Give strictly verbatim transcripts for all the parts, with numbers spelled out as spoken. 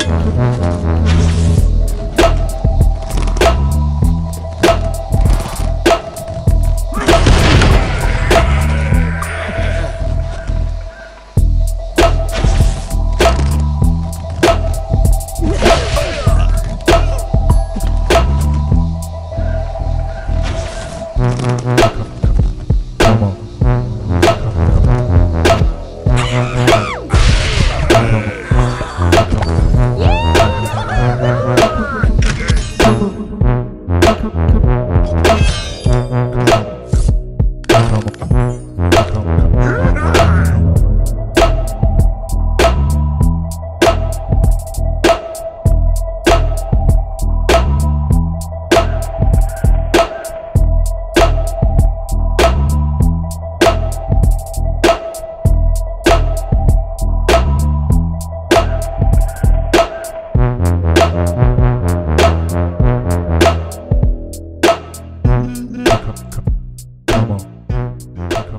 Come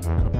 on.